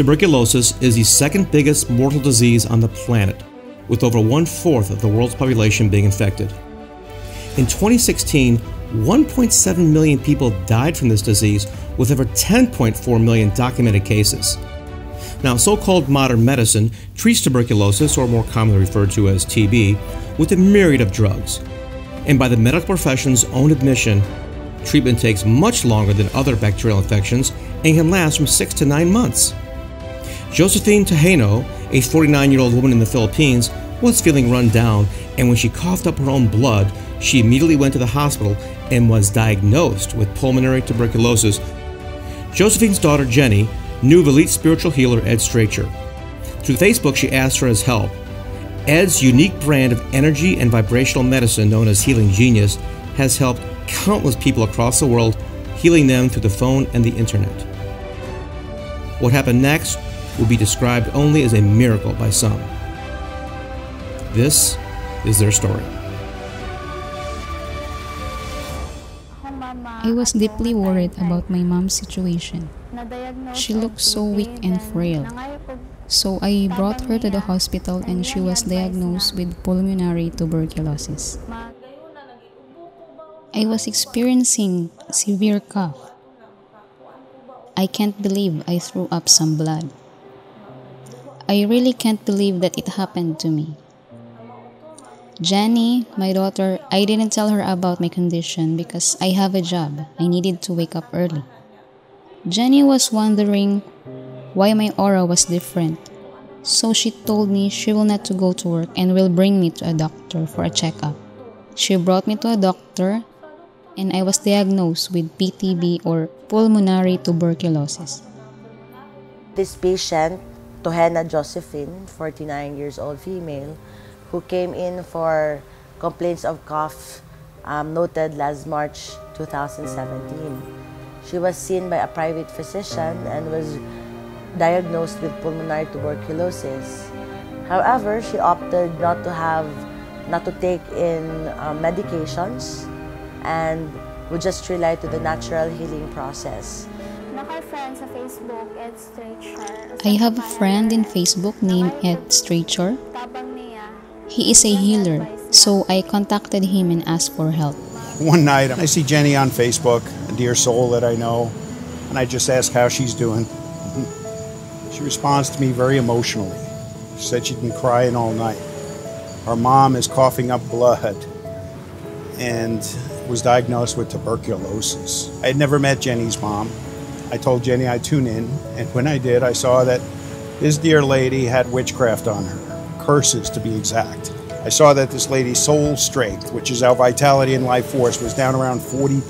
Tuberculosis is the second biggest mortal disease on the planet, with over 1/4 of the world's population being infected. In 2016, 1.7 million people died from this disease, with over 10.4 million documented cases. Now, so-called modern medicine treats tuberculosis, or more commonly referred to as TB, with a myriad of drugs. And by the medical profession's own admission, treatment takes much longer than other bacterial infections and can last from 6 to 9 months. Josephine Tejano, a 49-year-old woman in the Philippines, was feeling run down, and when she coughed up her own blood, she immediately went to the hospital and was diagnosed with pulmonary tuberculosis. Josephine's daughter, Jenny, knew of elite spiritual healer Ed Strachar. Through Facebook, she asked for his help. Ed's unique brand of energy and vibrational medicine, known as Healing Genius, has helped countless people across the world, healing them through the phone and the internet. What happened next will be described only as a miracle by some. This is their story. I was deeply worried about my mom's situation. She looked so weak and frail. So I brought her to the hospital and she was diagnosed with pulmonary tuberculosis. I was experiencing severe cough. I can't believe I threw up some blood. I really can't believe that it happened to me. Jenny, my daughter, I didn't tell her about my condition because I have a job. I needed to wake up early. Jenny was wondering why my aura was different. So she told me she will not go to work and will bring me to a doctor for a checkup. She brought me to a doctor, and I was diagnosed with PTB, or pulmonary tuberculosis. This patient, Tohena Josephine, 49 years old female, who came in for complaints of cough noted last March 2017. She was seen by a private physician and was diagnosed with pulmonary tuberculosis. However, she opted not to take in medications and would just rely to the natural healing process. I have a friend in Facebook named Ed Strachar. He is a healer, so I contacted him and asked for help. One night, I see Jenny on Facebook, a dear soul that I know, and I just ask how she's doing. She responds to me very emotionally. She said she'd been crying all night. Her mom is coughing up blood and was diagnosed with tuberculosis. I had never met Jenny's mom. I told Jenny I'd tune in, and when I did, I saw that this dear lady had witchcraft on her, curses to be exact. I saw that this lady's soul strength, which is our vitality and life force, was down around 40%.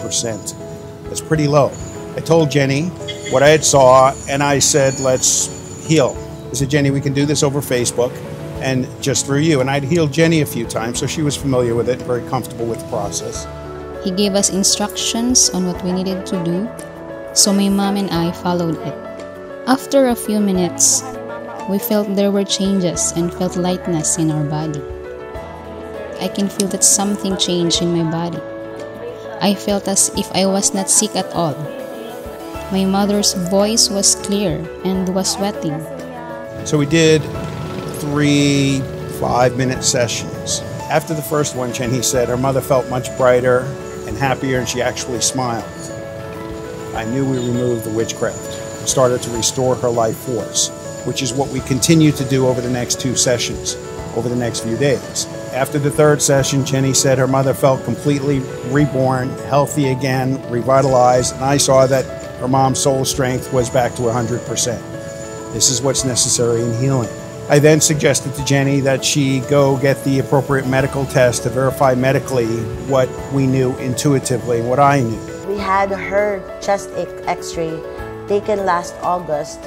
That's pretty low. I told Jenny what I had saw, and I said, let's heal. I said, Jenny, we can do this over Facebook and just through you. And I'd healed Jenny a few times, so she was familiar with it, very comfortable with the process. He gave us instructions on what we needed to do, so my mom and I followed it. After a few minutes, we felt there were changes and felt lightness in our body. I can feel that something changed in my body. I felt as if I was not sick at all. My mother's voice was clear and was sweating. So we did 3 5-minute sessions. After the first one, Jenny said her mother felt much brighter and happier, and she actually smiled. I knew we removed the witchcraft and started to restore her life force, which is what we continue to do over the next 2 sessions, over the next few days. After the third session, Jenny said her mother felt completely reborn, healthy again, revitalized, and I saw that her mom's soul strength was back to 100%. This is what's necessary in healing. I then suggested to Jenny that she go get the appropriate medical test to verify medically what we knew intuitively, what I knew. We had her chest x-ray taken last August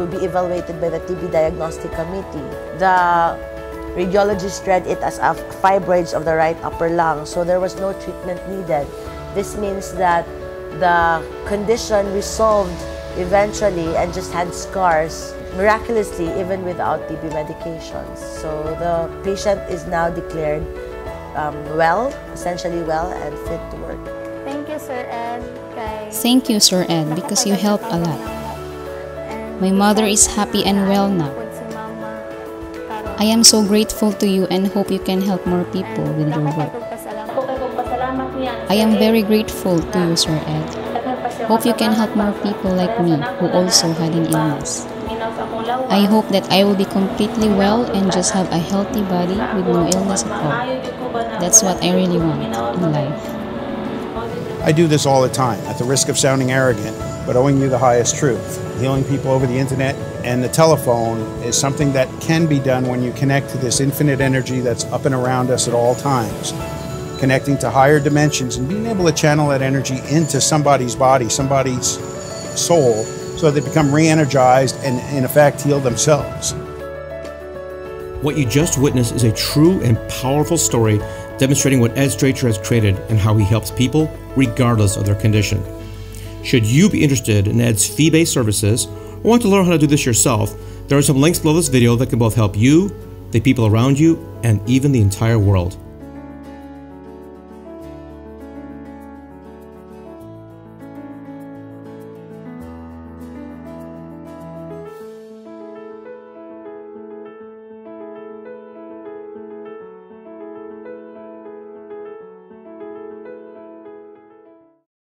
to be evaluated by the TB Diagnostic Committee. The radiologist read it as a fibroids of the right upper lung, so there was no treatment needed. This means that the condition resolved eventually and just had scars, miraculously, even without TB medications. So the patient is now declared well, essentially well, and fit to work. Thank you, Sir Ed. Thank you, Sir Ed, because you helped a lot. My mother is happy and well now. I am so grateful to you and hope you can help more people with your work. I am very grateful to you, Sir Ed. Hope you can help more people like me who also had an illness. I hope that I will be completely well and just have a healthy body with no illness at all. That's what I really want in life. I do this all the time, at the risk of sounding arrogant, but owing you the highest truth. Healing people over the internet and the telephone is something that can be done when you connect to this infinite energy that's up and around us at all times. Connecting to higher dimensions and being able to channel that energy into somebody's body, somebody's soul, so they become re-energized and, in effect, heal themselves. What you just witnessed is a true and powerful story demonstrating what Ed Strachar has created and how he helps people regardless of their condition. Should you be interested in Ed's fee-based services or want to learn how to do this yourself, there are some links below this video that can both help you, the people around you, and even the entire world.